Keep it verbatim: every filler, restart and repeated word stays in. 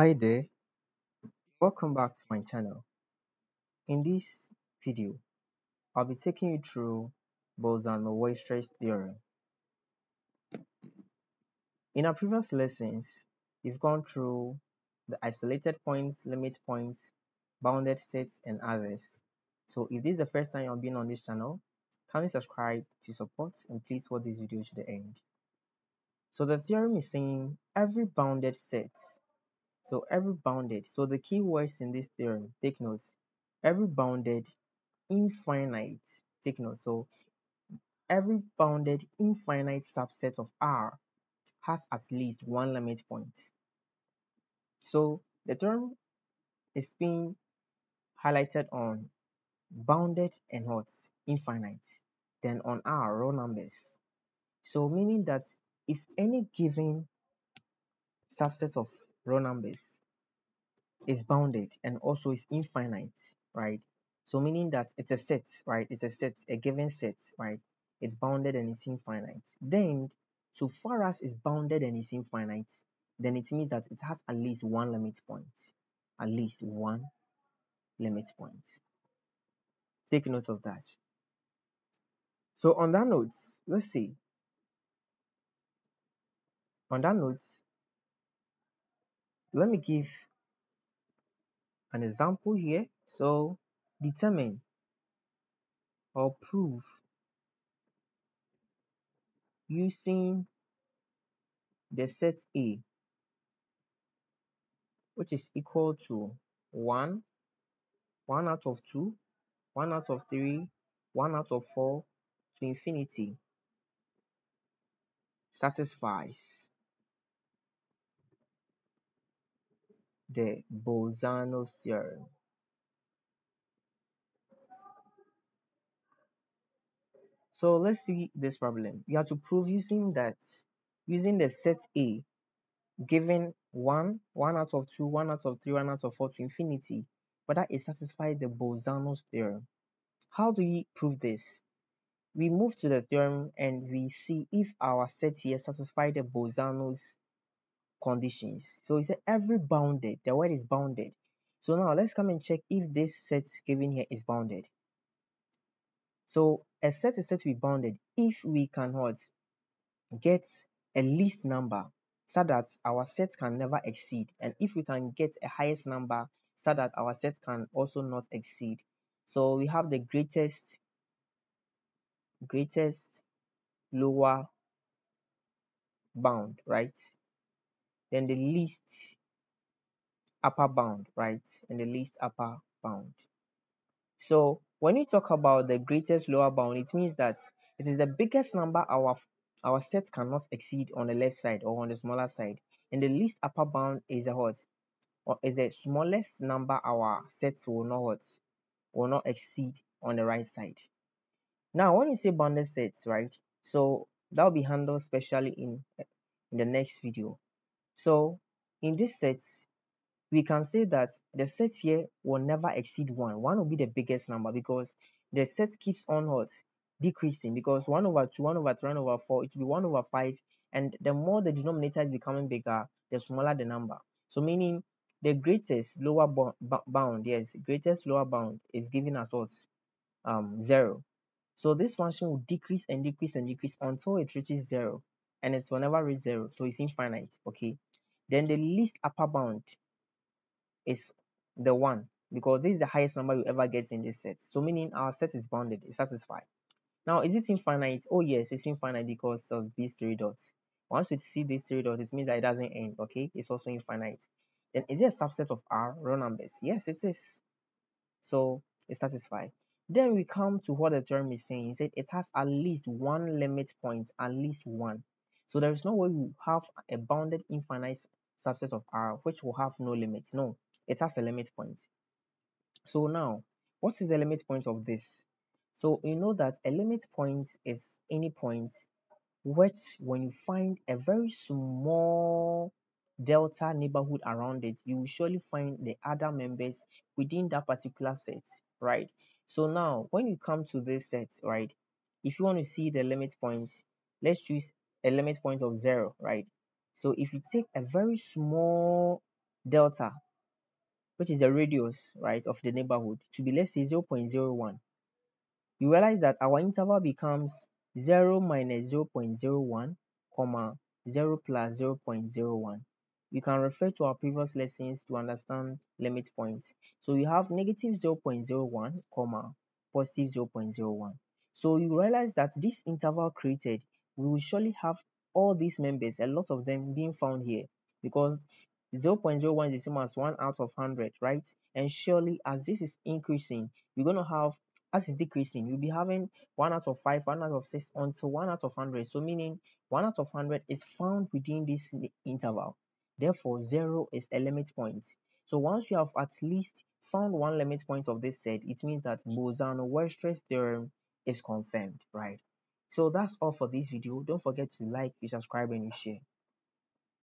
Hi there, welcome back to my channel. In this video, I'll be taking you through Bolzano-Weierstrass theorem. In our previous lessons, we've gone through the isolated points, limit points, bounded sets, and others. So if this is the first time you've been on this channel, kindly subscribe to support and please watch this video to the end. So the theorem is saying every bounded set So every bounded, so the key words in this theorem, take note, every bounded infinite, take note, so every bounded infinite subset of R has at least one limit point. So the term is being highlighted on bounded and what? Infinite, then on R, raw numbers. So meaning that if any given subset of raw numbers is bounded and also is infinite, right? So meaning that it's a set, right? It's a set, a given set, right? It's bounded and it's infinite. Then, so far as it's bounded and it's infinite, then it means that it has at least one limit point. At least one limit point. Take note of that. So on that note, let's see. On that note, let me give an example here. So determine or prove using the set A, which is equal to one, one out of two, one out of three, one out of four to infinity satisfies the Bolzano theorem. So let's see this problem. You have to prove using that using the set A given one, one out of two, one out of three, one out of four to infinity, whether it satisfies the Bolzano's theorem. How do we prove this? We move to the theorem and we see if our set here satisfies the Bolzano's conditions. So it's every bounded, the word is bounded. So now let's come and check if this set given here is bounded. So a set is said to be bounded if we can what? Get a least number so that our set can never exceed, and if we can get a highest number so that our set can also not exceed. So we have the greatest greatest lower bound, right? Then the least upper bound, right? And the least upper bound. So when you talk about the greatest lower bound, it means that it is the biggest number our our set cannot exceed on the left side or on the smaller side, and the least upper bound is the what? Or is the smallest number our sets will not what? Will not exceed on the right side. Now, when you say bounded sets, right? So that will be handled specially in in the next video. So in this set, we can say that the set here will never exceed one. one will be the biggest number because the set keeps on what? Decreasing, because one over two, one over three, one over four, it will be one over five. And the more the denominator is becoming bigger, the smaller the number. So meaning the greatest lower bound, yes, greatest lower bound is giving us what? Um, zero. So this function will decrease and decrease and decrease until it reaches zero. And it will never reach zero, so it's infinite, okay? Then the least upper bound is the one, because this is the highest number you ever get in this set. So meaning our set is bounded, it's satisfied. Now, is it infinite? Oh yes, it's infinite because of these three dots. Once you see these three dots, it means that it doesn't end, okay? It's also infinite. Then is it a subset of R, raw numbers? Yes, it is. So it's satisfied. Then we come to what the term is saying. It said it has at least one limit point, at least one. So there is no way we have a bounded infinite subset of R which will have no limit. No, it has a limit point. So now, what is the limit point of this? So you know that a limit point is any point which, when you find a very small delta neighborhood around it, you will surely find the other members within that particular set, right? So now, when you come to this set, right, if you want to see the limit point, let's choose a limit point of zero, right? So if you take a very small delta, which is the radius, right, of the neighborhood, to be, let's say, zero point zero one, you realize that our interval becomes zero minus zero point zero one, comma, zero plus zero point zero one. You can refer to our previous lessons to understand limit points. So you have negative zero point zero one, comma, positive zero point zero one. So you realize that this interval created, we will surely have all these members, a lot of them being found here, because zero point zero one is the same as one out of one hundred, right? And surely as this is increasing, you're going to have, as it's decreasing, you'll be having one out of five, one out of six, until one out of one hundred. So meaning one out of one hundred is found within this interval. Therefore, zero is a limit point. So once you have at least found one limit point of this set, it means that Bolzano-Weierstrass theorem is confirmed, right? So that's all for this video. Don't forget to like, you subscribe, and you share.